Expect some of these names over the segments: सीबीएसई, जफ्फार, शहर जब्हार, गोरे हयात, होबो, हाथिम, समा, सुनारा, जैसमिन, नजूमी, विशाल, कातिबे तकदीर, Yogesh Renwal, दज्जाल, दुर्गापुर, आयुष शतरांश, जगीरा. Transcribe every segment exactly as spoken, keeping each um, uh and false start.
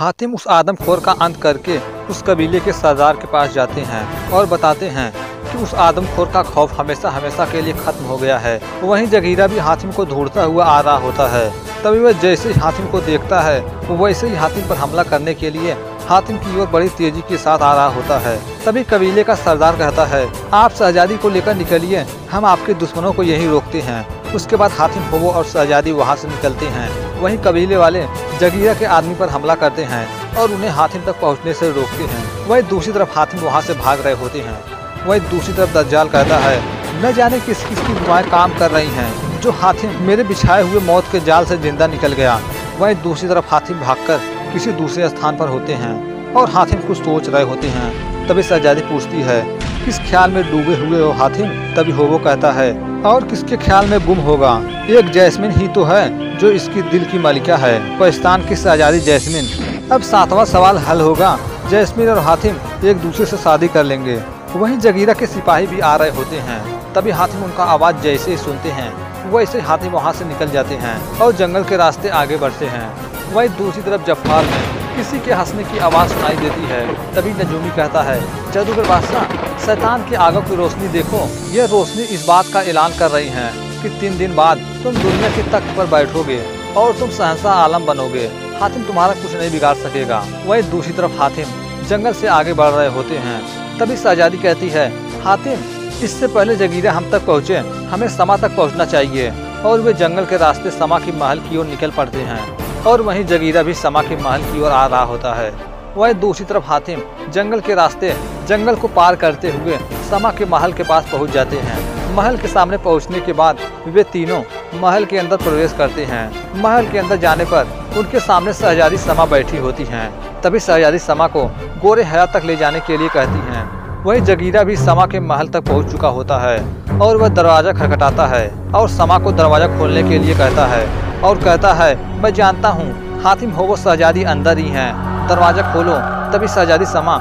हातिम उस आदमखोर का अंत करके उस कबीले के सरदार के पास जाते हैं और बताते हैं कि उस आदमखोर का खौफ हमेशा हमेशा के लिए खत्म हो गया है। वहीं जगीरा भी हातिम को ढूंढता हुआ आ रहा होता है। तभी वह जैसे ही हातिम को देखता है वो वैसे ही हातिम पर हमला करने के लिए हातिम की ओर बड़ी तेजी के साथ आ रहा होता है। तभी कबीले का सरदार कहता है, आप शहजादी को लेकर निकलिए, हम आपके दुश्मनों को यहीं रोकते हैं। उसके बाद हातिम होबो और शहजादी वहां से निकलते हैं। वहीं कबीले वाले जगीरा के आदमी पर हमला करते हैं और उन्हें हातिम तक पहुंचने से रोकते हैं। वहीं दूसरी तरफ हातिम वहां से भाग रहे होते हैं। वहीं दूसरी तरफ दज्जाल कहता है, न जाने किस किस की दुआएं काम कर रही हैं, जो हातिम मेरे बिछाए हुए मौत के जाल से जिंदा निकल गया। वहीं दूसरी तरफ हातिम भागकर किसी दूसरे स्थान पर होते हैं और हातिम कुछ सोच रहे होते हैं। तभी शहजादी पूछती है, किस ख्याल में डूबे हुए हो हातिम? तभी होबो कहता है, और किसके ख्याल में गुम होगा, एक जैसमिन ही तो है जो इसकी दिल की मालिका है, पाकिस्तान की शहजादी जैसमिन। अब सातवां सवाल हल होगा, जैसमिन और हातिम एक दूसरे से शादी कर लेंगे। वहीं जगीरा के सिपाही भी आ रहे होते हैं। तभी हातिम उनका आवाज़ जैसे ही सुनते हैं वैसे हातिम वहाँ से निकल जाते हैं और जंगल के रास्ते आगे बढ़ते हैं। वहीं दूसरी तरफ जफ्फार में किसी के हंसने की आवाज़ सुनाई देती है। तभी नजूमी कहता है, जादूगर बादशाह, शैतान की आगों की रोशनी देखो, यह रोशनी इस बात का ऐलान कर रही है कि तीन दिन बाद तुम दुनिया के तख्त पर बैठोगे और तुम शहंशाह आलम बनोगे। हातिम तुम्हारा कुछ नहीं बिगाड़ सकेगा। वहीं दूसरी तरफ हातिम जंगल से आगे बढ़ रहे होते हैं। तभी शहजादी कहती है, हातिम, इससे पहले जगीरा हम तक पहुँचे, हमें समा तक पहुँचना चाहिए। और वे जंगल के रास्ते समा की महल की ओर निकल पड़ते हैं और वहीं जगीरा भी समा के महल की ओर आ रहा होता है। वहीं दूसरी तरफ हातिम जंगल के रास्ते जंगल को पार करते हुए समा के महल के पास पहुँच जाते हैं। महल के सामने पहुँचने के बाद वे तीनों महल के अंदर प्रवेश करते हैं। महल के अंदर जाने पर उनके सामने शहजादी समा बैठी होती हैं। तभी शहजादी समा को गोरे हयात तक ले जाने के लिए कहती हैं। वहीं जगीरा भी समा के महल तक पहुंच चुका होता है और वह दरवाज़ा खटखटाता है और समा को दरवाज़ा खोलने के लिए कहता है और कहता है, मैं जानता हूं हातिम हो वो शहजादी अंदर ही हैं, दरवाज़ा खोलो। तभी शहजादी समा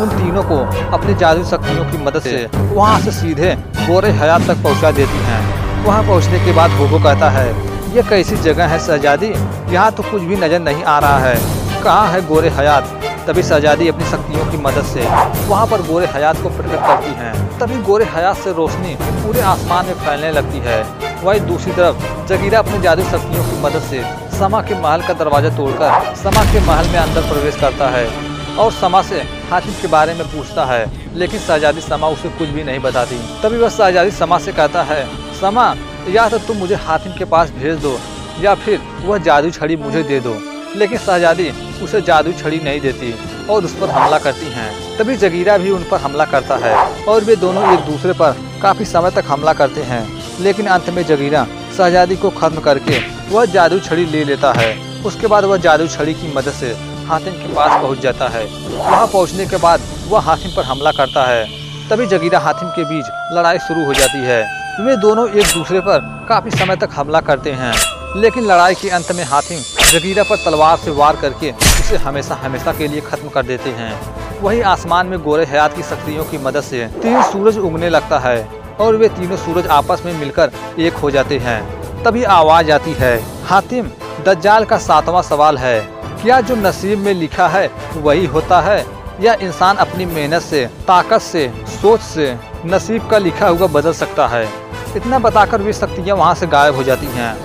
उन तीनों को अपनी जादू शक्तियों की मदद से वहां से सीधे गोरे हयात तक पहुँचा देती हैं। वहाँ पहुँचने के बाद होबो कहता है, यह कैसी जगह है शहजादी, यहाँ तो कुछ भी नज़र नहीं आ रहा है, कहाँ है गोरे हयात? तभी शहजादी अपनी शक्तियों की मदद से वहाँ पर गोरे हयात को प्रकट करती हैं। तभी गोरे हयात से रोशनी पूरे आसमान में फैलने लगती है। वहीं दूसरी तरफ जगीरा अपनी जादू शक्तियों की मदद से समा के महल का दरवाज़ा तोड़कर समा के महल में अंदर प्रवेश करता है और समा से हातिम के बारे में पूछता है, लेकिन शहजादी समा उसे कुछ भी नहीं बताती। तभी वह शहजादी समा से कहता है, समा, या तो तुम मुझे हातिम के पास भेज दो या फिर वह जादू छड़ी मुझे दे दो। लेकिन शहजादी उसे जादू छड़ी नहीं देती और उस पर हमला करती हैं। तभी जगीरा भी उन पर हमला करता है और वे दोनों एक दूसरे पर काफ़ी समय तक हमला करते हैं। लेकिन अंत में जगीरा शहजादी को खत्म करके वह जादू छड़ी ले लेता है। उसके बाद वह जादू छड़ी की मदद से हातिम के पास पहुंच जाता है। वहां पहुंचने के बाद वह हातिम पर हमला करता है। तभी जगीरा हातिम के बीच लड़ाई शुरू हो जाती है। वे दोनों एक दूसरे पर काफ़ी समय तक हमला करते हैं, लेकिन लड़ाई के अंत में हातिम जगीरा पर तलवार से वार करके उसे हमेशा हमेशा के लिए ख़त्म कर देते हैं। वहीं आसमान में गोरे हयात की शक्तियों की मदद से तीन सूरज उगने लगता है और वे तीनों सूरज आपस में मिलकर एक हो जाते हैं। तभी आवाज़ आती है, हातिम, दज्जाल का सातवां सवाल है, क्या जो नसीब में लिखा है वही होता है, या इंसान अपनी मेहनत से, ताकत से, सोच से नसीब का लिखा हुआ बदल सकता है? इतना बताकर वे शक्तियाँ वहाँ से गायब हो जाती हैं।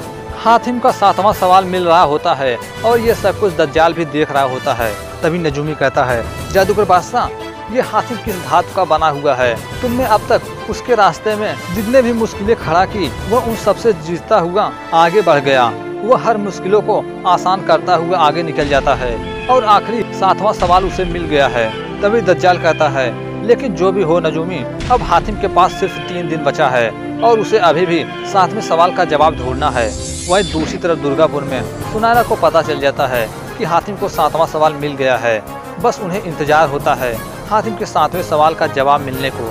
हातिम का सातवां सवाल मिल रहा होता है और ये सब कुछ दज्जाल भी देख रहा होता है। तभी नजूमी कहता है, जादूगर बादशाह, ये हातिम किस धातु का बना हुआ है? तुमने अब तक उसके रास्ते में जितने भी मुश्किलें खड़ा की वह उन सबसे जीतता हुआ आगे बढ़ गया। वह हर मुश्किलों को आसान करता हुआ आगे निकल जाता है और आखिरी सातवां सवाल उसे मिल गया है। तभी दज्जाल कहता है, लेकिन जो भी हो नजूमी, अब हातिम के पास सिर्फ तीन दिन बचा है और उसे अभी भी सातवें सवाल का जवाब ढूंढना है। वहीं दूसरी तरफ दुर्गापुर में सुनारा को पता चल जाता है कि हातिम को सातवां सवाल मिल गया है। बस उन्हें इंतजार होता है हातिम के सातवें सवाल का जवाब मिलने को,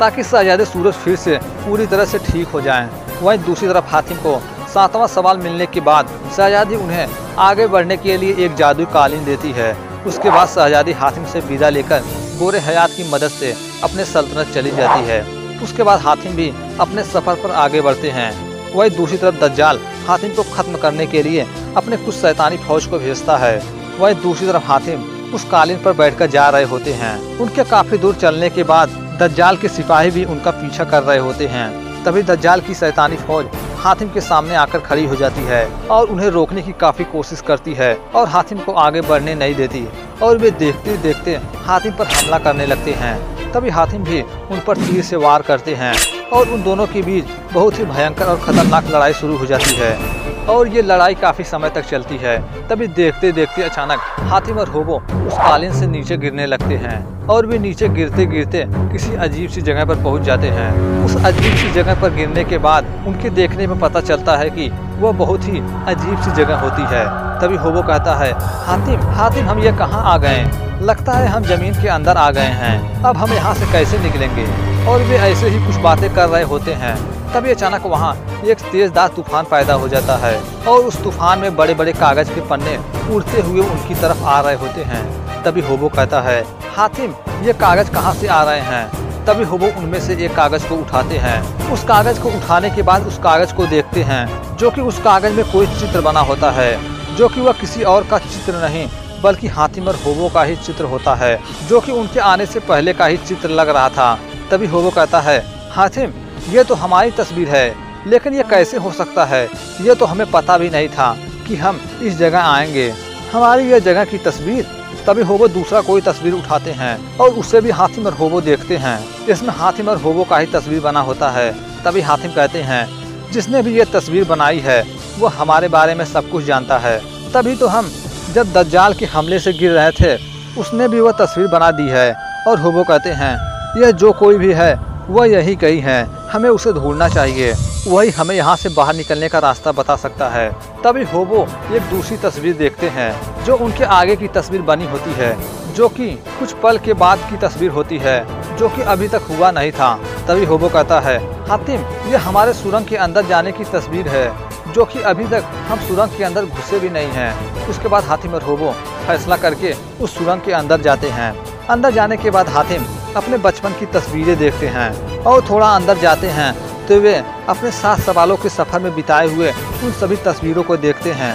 ताकि शहजादे सूरज फिर से पूरी तरह से ठीक हो जाएं। वहीं दूसरी तरफ हातिम को सातवां सवाल मिलने के बाद शहजादी उन्हें आगे बढ़ने के लिए एक जादू कालीन देती है। उसके बाद शहजादी हातिम से विदा लेकर गोरे हयात की मदद से अपने सल्तनत चली जाती है। उसके बाद हातिम भी अपने सफ़र पर आगे बढ़ते हैं। वहीं दूसरी तरफ दज्जाल हातिम को ख़त्म करने के लिए अपने कुछ शैतानी फौज को भेजता है। वहीं दूसरी तरफ हाथिम उस कालीन पर बैठकर जा रहे होते हैं। उनके काफी दूर चलने के बाद दज्जाल के सिपाही भी उनका पीछा कर रहे होते हैं। तभी दज्जाल की शैतानी फौज हाथिम के सामने आकर खड़ी हो जाती है और उन्हें रोकने की काफी कोशिश करती है और हाथिम को आगे बढ़ने नहीं देती और वे देखते देखते हाथिम पर हमला करने लगते हैं। तभी हाथिम भी उन पर तीर से वार करते हैं और उन दोनों के बीच बहुत ही भयंकर और खतरनाक लड़ाई शुरू हो जाती है और ये लड़ाई काफी समय तक चलती है। तभी देखते देखते अचानक हाथिम और होबो उस कालीन से नीचे गिरने लगते हैं और वे नीचे गिरते गिरते किसी अजीब सी जगह पर पहुंच जाते हैं। उस अजीब सी जगह पर गिरने के बाद उनके देखने में पता चलता है कि वह बहुत ही अजीब सी जगह होती है। तभी होबो कहता है, हाथिम हाथिम हम ये कहाँ आ गए, लगता है हम जमीन के अंदर आ गए हैं, अब हम यहाँ से कैसे निकलेंगे। और वे ऐसे ही कुछ बातें कर रहे होते हैं। तभी अचानक वहाँ एक तेजदार तूफान पैदा हो जाता है और उस तूफान में बड़े बड़े कागज के पन्ने उड़ते हुए उनकी तरफ आ रहे होते हैं। तभी होबो कहता है, हाथिम ये कागज कहाँ से आ रहे हैं। तभी होबो उनमें से एक कागज को उठाते हैं। उस कागज को उठाने के बाद उस कागज को देखते हैं, जो कि उस कागज में कोई चित्र बना होता है, जो कि वह किसी और का चित्र नहीं बल्कि हाथिम और होबो का ही चित्र होता है, जो कि उनके आने से पहले का ही चित्र लग रहा था। तभी होबो कहता है, हाथिम ये तो हमारी तस्वीर है, लेकिन ये कैसे हो सकता है, ये तो हमें पता भी नहीं था कि हम इस जगह आएंगे, हमारी यह जगह की तस्वीर। तभी होबो दूसरा कोई तस्वीर उठाते हैं और उससे भी हाथिम और होबो देखते हैं। इसमें हाथिम और होबो का ही तस्वीर बना होता है। तभी हाथिम कहते हैं, जिसने भी ये तस्वीर बनाई है वो हमारे बारे में सब कुछ जानता है, तभी तो हम जब दज्जाल के हमले से गिर रहे थे उसने भी वह तस्वीर बना दी है। और होबो कहते हैं, यह जो कोई भी है वह यही कहीं है, हमें उसे ढूंढना चाहिए, वही हमें यहाँ से बाहर निकलने का रास्ता बता सकता है। तभी होबो एक दूसरी तस्वीर देखते हैं, जो उनके आगे की तस्वीर बनी होती है, जो कि कुछ पल के बाद की तस्वीर होती है, जो कि अभी तक हुआ नहीं था। तभी होबो कहता है, हातिम ये हमारे सुरंग के अंदर जाने की तस्वीर है, जो कि अभी तक हम सुरंग के अंदर घुसे भी नहीं हैं। उसके बाद हातिम और होबो फैसला करके उस सुरंग के अंदर जाते हैं। अंदर जाने के बाद हातिम अपने बचपन की तस्वीरें देखते हैं और थोड़ा अंदर जाते हैं तो वे अपने सात सवालों के सफ़र में बिताए हुए उन सभी तस्वीरों को देखते हैं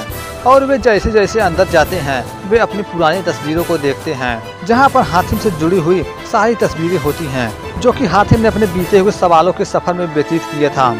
और वे जैसे जैसे अंदर जाते हैं वे अपनी पुरानी तस्वीरों को देखते हैं, जहां पर हातिम से जुड़ी हुई सारी तस्वीरें होती हैं, जो कि हातिम ने अपने बीते हुए सवालों के सफ़र में व्यतीत किया था।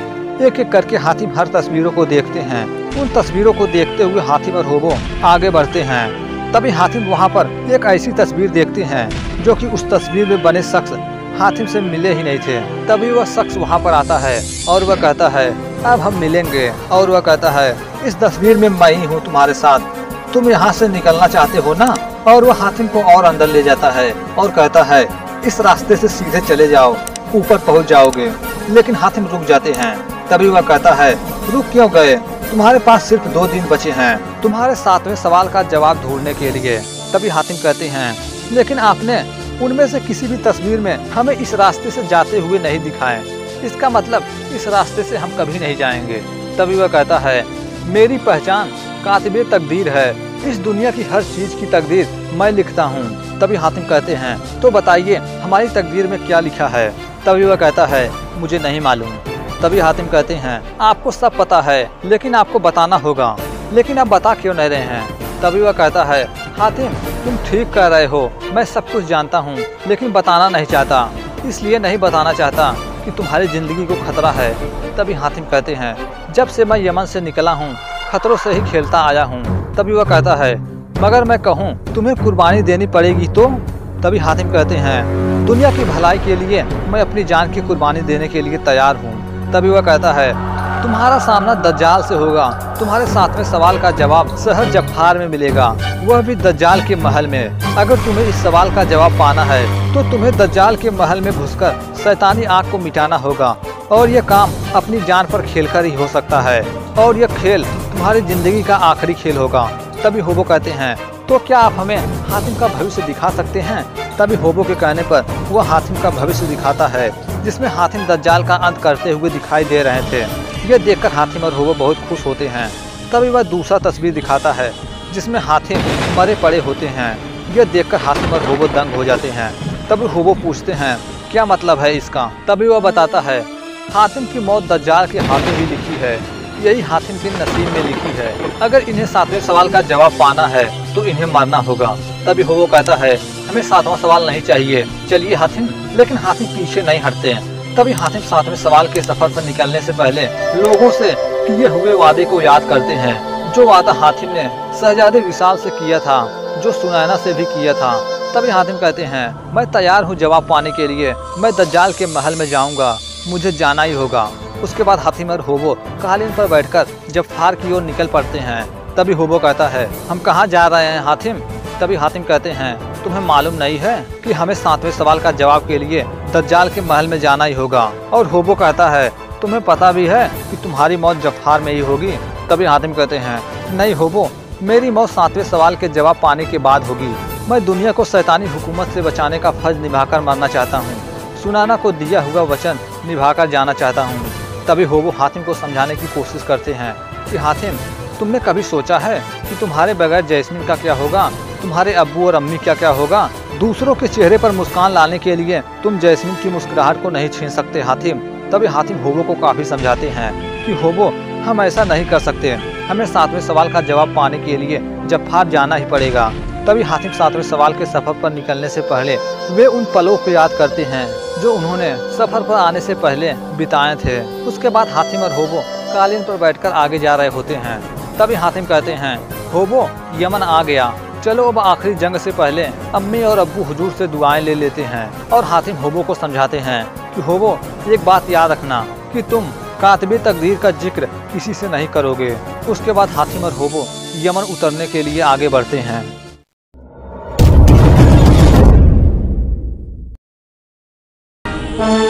एक एक करके हातिम हर तस्वीरों को देखते हैं। उन तस्वीरों को देखते हुए हातिम और होबो आगे बढ़ते हैं। तभी हातिम वहाँ पर एक ऐसी तस्वीर देखते हैं, जो कि उस तस्वीर में बने शख्स हातिम से मिले ही नहीं थे। तभी वह शख्स वहाँ पर आता है और वह कहता है, अब हम मिलेंगे। और वह कहता है, इस तस्वीर में मैं ही हूँ तुम्हारे साथ, तुम यहाँ से निकलना चाहते हो ना। और वह हातिम को और अंदर ले जाता है और कहता है, इस रास्ते से सीधे चले जाओ, ऊपर पहुँच जाओगे। लेकिन हातिम रुक जाते हैं। तभी वह कहता है, रुक क्यों गए, तुम्हारे पास सिर्फ दो दिन बचे हैं तुम्हारे सातवें सवाल का जवाब ढूंढने के लिए। तभी हातिम कहते हैं, लेकिन आपने उनमें से किसी भी तस्वीर में हमें इस रास्ते से जाते हुए नहीं दिखाए, इसका मतलब इस रास्ते से हम कभी नहीं जाएंगे। तभी वह कहता है, मेरी पहचान कातिबे तकदीर है, इस दुनिया की हर चीज की तकदीर मैं लिखता हूँ। तभी हातिम कहते हैं, तो बताइए हमारी तकदीर में क्या लिखा है। तभी वह कहता है, मुझे नहीं मालूम। तभी हातिम कहते हैं, आपको सब पता है, लेकिन आपको बताना होगा, लेकिन आप बता क्यों नहीं रहे हैं। तभी वह कहता है, हातिम तुम ठीक कह रहे हो, मैं सब कुछ जानता हूँ, लेकिन बताना नहीं चाहता, इसलिए नहीं बताना चाहता कि तुम्हारी ज़िंदगी को खतरा है। तभी हातिम कहते हैं, जब से मैं यमन से निकला हूँ खतरों से ही खेलता आया हूँ। तभी वह कहता है, मगर मैं कहूँ तुम्हें कुर्बानी देनी पड़ेगी तो। तभी हातिम कहते हैं, दुनिया की भलाई के लिए मैं अपनी जान की कुर्बानी देने के लिए तैयार हूँ। तभी वह कहता है, तुम्हारा सामना दज्जाल से होगा, तुम्हारे सातवें सवाल का जवाब शहर जब्हार में मिलेगा, वह भी दज्जाल के महल में। अगर तुम्हें इस सवाल का जवाब पाना है तो तुम्हें दज्जाल के महल में घुसकर शैतानी आग को मिटाना होगा, और यह काम अपनी जान पर खेलकर ही हो सकता है, और यह खेल तुम्हारी जिंदगी का आखिरी खेल होगा। तभी होबो कहते हैं, तो क्या आप हमें हातिम का भविष्य दिखा सकते हैं। तभी होबो के कहने पर वह हातिम का भविष्य दिखाता है, जिसमें हातिम दज्जाल का अंत करते हुए दिखाई दे रहे थे। यह देखकर हातिम और होबो बहुत खुश होते हैं। तभी वह दूसरा तस्वीर दिखाता है, जिसमें हातिम मरे पड़े होते हैं। यह देखकर हातिम और होबो दंग हो जाते हैं। तभी होबो पूछते हैं, क्या मतलब है इसका। तभी वह बताता है, हातिम की मौत दज्जाल के हाथों ही लिखी है, यही हाथिम की नसीब में लिखी है। अगर इन्हें सातवें सवाल का जवाब पाना है तो इन्हें मारना होगा। तभी हो वो कहता है हमें सातवां सवाल नहीं चाहिए, चलिए हाथिम। लेकिन हाथिम पीछे नहीं हटते हैं। तभी हाथिम सातवें सवाल के सफर पर निकलने से पहले लोगों से किए हुए वादे को याद करते हैं, जो वादा हाथिम ने शहजादे विशाल से किया था, जो सुनारा से भी किया था। तभी हाथिम कहते हैं मैं तैयार हूँ जवाब पाने के लिए, मैं दज्जाल के महल में जाऊँगा, मुझे जाना ही होगा। उसके बाद हाथिम और होबो कालीन पर बैठकर जफ्फार की ओर निकल पड़ते हैं। तभी होबो कहता है हम कहाँ जा रहे हैं हाथिम? तभी हाथिम कहते हैं तुम्हें मालूम नहीं है कि हमें सातवें सवाल का जवाब के लिए दज्जाल के महल में जाना ही होगा। और होबो कहता है तुम्हें पता भी है कि तुम्हारी मौत जफ्फार में ही होगी। तभी हाथिम कहते हैं नहीं होबो, मेरी मौत सातवें सवाल के जवाब पाने के बाद होगी। मैं दुनिया को शैतानी हुकूमत से बचाने का फर्ज निभाकर मरना चाहता हूँ, सुनाना को दिया हुआ वचन निभाकर जाना चाहता हूँ। तभी होबो हाथिम को समझाने की कोशिश करते हैं कि हाथिम तुमने कभी सोचा है कि तुम्हारे बगैर जैसमिन का क्या होगा, तुम्हारे अब्बू और अम्मी क्या क्या होगा। दूसरों के चेहरे पर मुस्कान लाने के लिए तुम जैसमिन की मुस्कुराहट को नहीं छीन सकते हाथिम। तभी हाथिम होबो को काफ़ी समझाते हैं कि होबो हम ऐसा नहीं कर सकते, हमें सातवें सवाल का जवाब पाने के लिए जफ्फार जाना ही पड़ेगा। तभी हाथिम सातवें सवाल के सफर पर निकलने से पहले वे उन पलों को याद करते हैं जो उन्होंने सफर पर आने से पहले बिताए थे। उसके बाद हाथिम और होबो कालीन पर बैठकर आगे जा रहे होते हैं। तभी हाथिम कहते हैं होबो यमन आ गया, चलो अब आखिरी जंग से पहले अम्मी और अब्बू हुजूर से दुआएं ले लेते हैं। और हाथिम होबो को समझाते हैं कि होबो एक बात याद रखना कि तुम कातिबे तकदीर का जिक्र किसी से नहीं करोगे। उसके बाद हाथिम और होबो यमन उतरने के लिए आगे बढ़ते हैं। Bye.